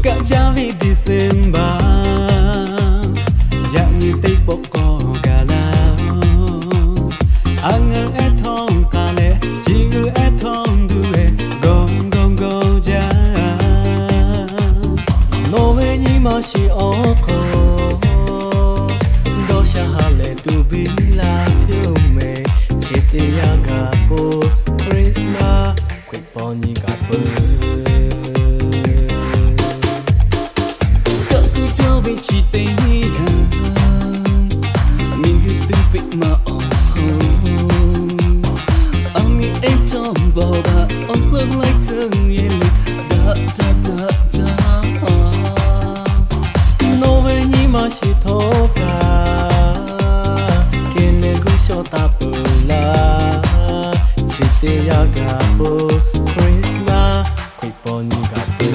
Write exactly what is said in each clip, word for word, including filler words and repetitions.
Kajawi disemba Yang te poko galao Ang ethong kale Jing ethong due Gong gong go ja Noe ni mashi oko Dosha hale tu bila piume Chiti yaga po Krishna Kwiponi kapu Chỉ tình hàng mình cứ từng vịt mà ôm hôn Ông nghĩ em trong bầu bà Ông sớm lấy thương yên Da da da da Nói về nhí mà chỉ thô cả Kể nên cũng cho ta bờ la Chỉ tình ya gà bờ Christmas Quay bỏ nhí gà bờ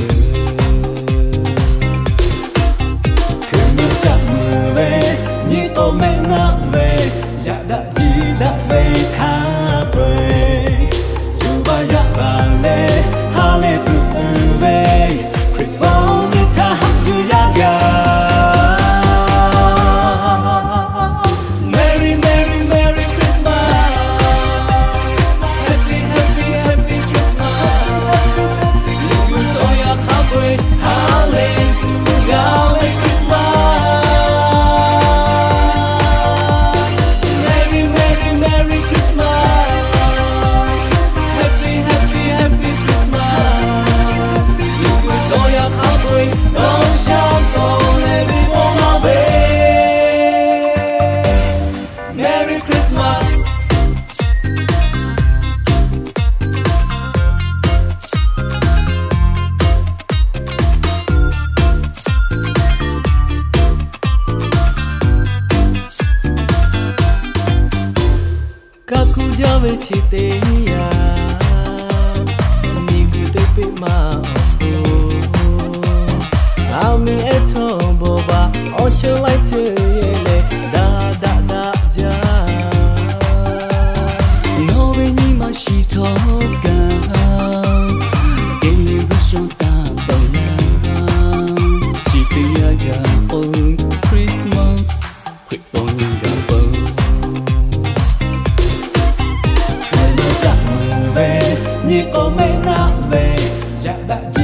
Chỉ tế nhà Mình cứ tới bị mà Áo mình ép thông bồ bà Ôi chưa lại chơi lệ Da da da da Nói về nhí mà chỉ thông cả Kể lệ bước trong ta bầu nàng Chỉ tế nhà gà bông Christmas Quỵ bông gà bông Ni to me na ve, ya da.